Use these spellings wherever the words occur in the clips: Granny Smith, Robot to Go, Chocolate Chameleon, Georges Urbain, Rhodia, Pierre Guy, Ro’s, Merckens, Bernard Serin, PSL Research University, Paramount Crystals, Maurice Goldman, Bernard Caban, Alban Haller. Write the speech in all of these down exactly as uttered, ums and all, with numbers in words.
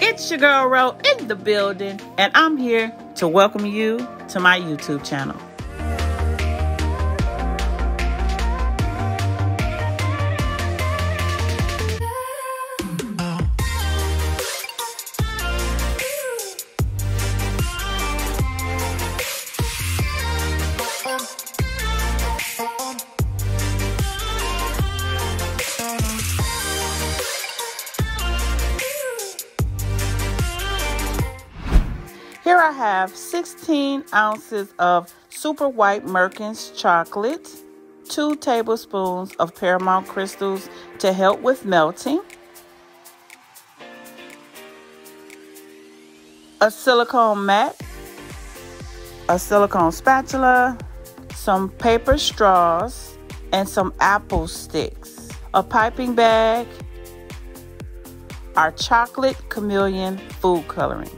It's your girl Ro in the building, and I'm here to welcome you to my YouTube channel. Here I have sixteen ounces of super white Merckens chocolate, two tablespoons of Paramount Crystals to help with melting, a silicone mat, a silicone spatula, some paper straws, and some apple sticks, a piping bag, our chocolate chameleon food coloring.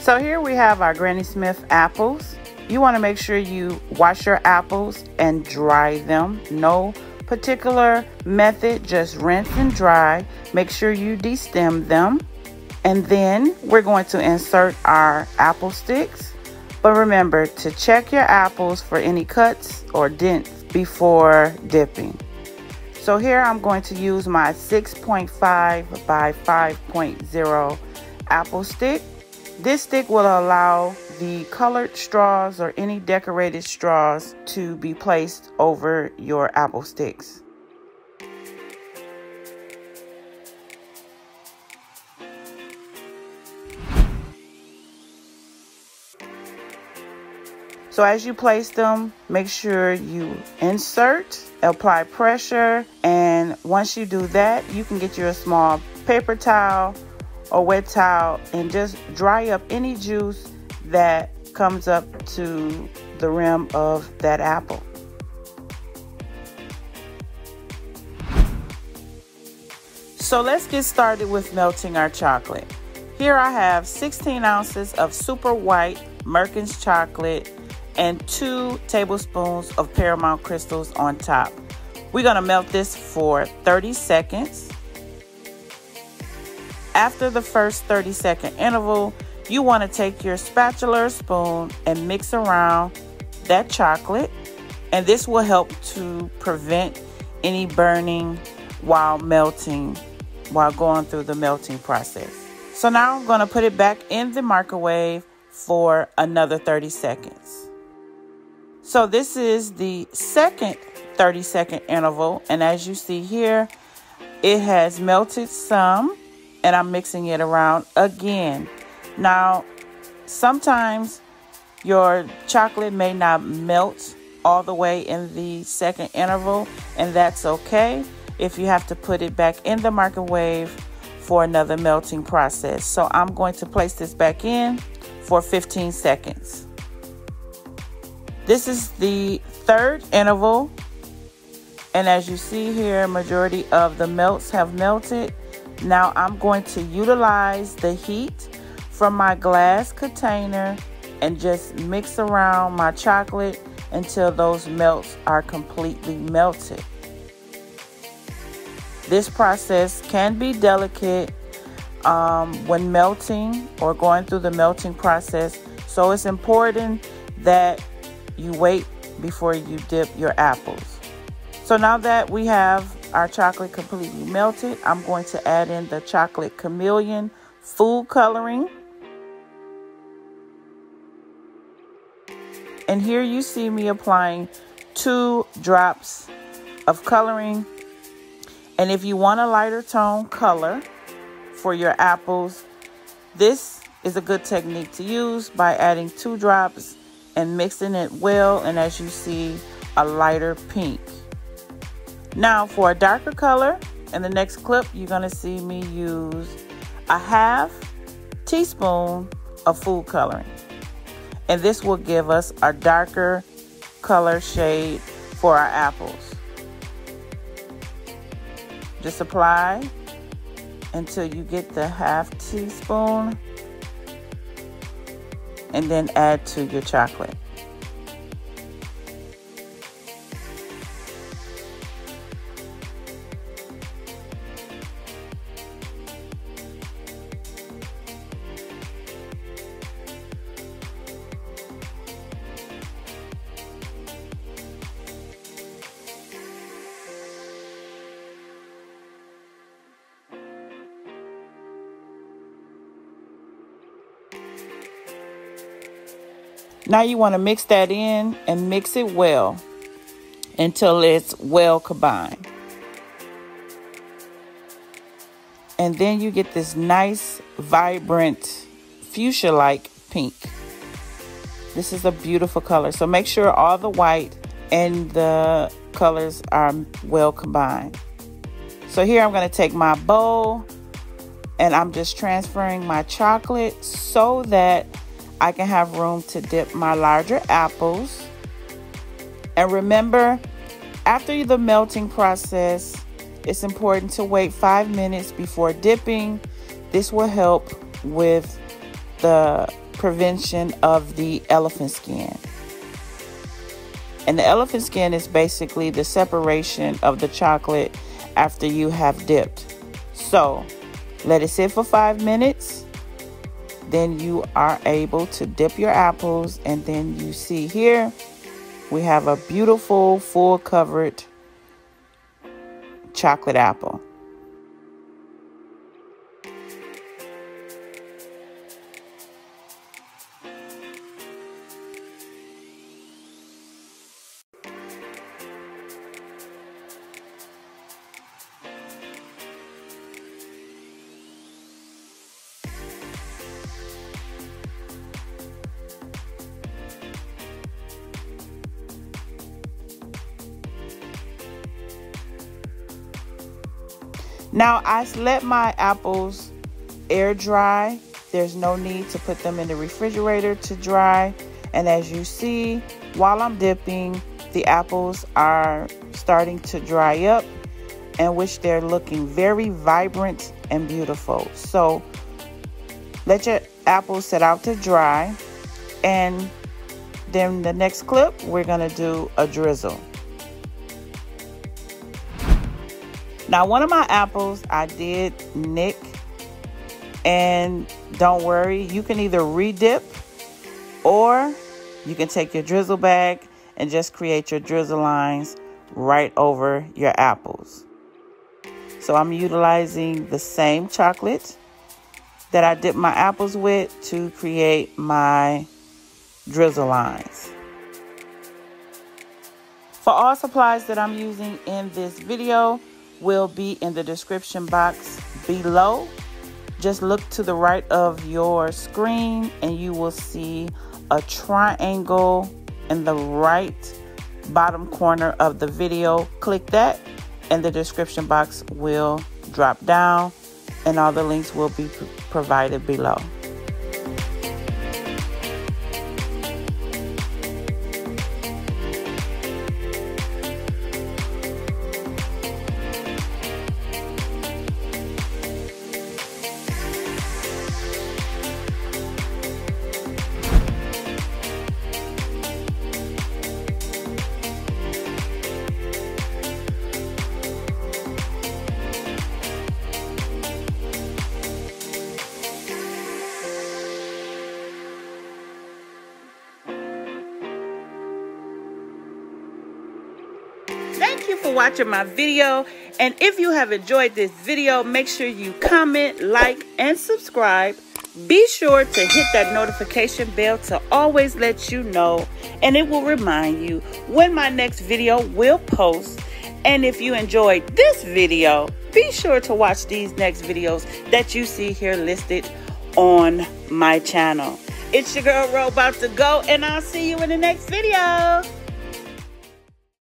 So here we have our Granny Smith apples. You want to make sure you wash your apples and dry them. No particular method, just rinse and dry. Make sure you destem them. And then we're going to insert our apple sticks. But remember to check your apples for any cuts or dents before dipping. So here I'm going to use my six point five by five point zero apple stick. This stick will allow the colored straws or any decorated straws to be placed over your apple sticks. So as you place them, make sure you insert, apply pressure, and once you do that, you can get you a small paper towel or wet towel and just dry up any juice that comes up to the rim of that apple. So let's get started with melting our chocolate. Here I have sixteen ounces of super white Merckens chocolate and two tablespoons of Paramount Crystals on top. We're gonna melt this for thirty seconds. After the first thirty second interval, you want to take your spatula or spoon and mix around that chocolate, and this will help to prevent any burning while melting, while going through the melting process. So now I'm going to put it back in the microwave for another thirty seconds. So this is the second thirty second interval, and as you see here, it has melted some. And I'm mixing it around again. Now, sometimes your chocolate may not melt all the way in the second interval, and that's okay if you have to put it back in the microwave for another melting process. So I'm going to place this back in for fifteen seconds. This is the third interval, and as you see here, majority of the melts have melted. Now I'm going to utilize the heat from my glass container and just mix around my chocolate until those melts are completely melted. This process can be delicate um, when melting or going through the melting process, so it's important that you wait before you dip your apples. So now that we have our chocolate completely melted, I'm going to add in the chocolate chameleon food coloring. And here you see me applying two drops of coloring. And if you want a lighter tone color for your apples, this is a good technique to use by adding two drops and mixing it well. And as you see, a lighter pink. Now for a darker color, in the next clip, you're gonna see me use a half teaspoon of food coloring. And this will give us a darker color shade for our apples. Just apply until you get the half teaspoon and then add to your chocolate. Now you want to mix that in and mix it well until it's well combined. And then you get this nice, vibrant, fuchsia-like pink. This is a beautiful color. So make sure all the white and the colors are well combined. So here I'm going to take my bowl and I'm just transferring my chocolate so that I can have room to dip my larger apples. And remember, after the melting process, it's important to wait five minutes before dipping. This will help with the prevention of the elephant skin. And the elephant skin is basically the separation of the chocolate after you have dipped. So let it sit for five minutes. Then you are able to dip your apples. And then you see here, we have a beautiful full covered chocolate apple. Now I let my apples air dry. There's no need to put them in the refrigerator to dry. And as you see, while I'm dipping, the apples are starting to dry up, in which they're looking very vibrant and beautiful. So let your apples sit out to dry. And then the next clip, we're gonna do a drizzle. Now, one of my apples I did nick, and don't worry, you can either re-dip or you can take your drizzle bag and just create your drizzle lines right over your apples. So I'm utilizing the same chocolate that I dipped my apples with to create my drizzle lines. For all supplies that I'm using in this video, will be in the description box below. Just look to the right of your screen and you will see a triangle in the right bottom corner of the video. Click that and the description box will drop down and all the links will be provided below. Thank you for watching my video, and if you have enjoyed this video, make sure you comment, like, and subscribe. Be sure to hit that notification bell to always let you know, and it will remind you when my next video will post. And if you enjoyed this video, be sure to watch these next videos that you see here listed on my channel. It's your girl Robot to Go, and I'll see you in the next video.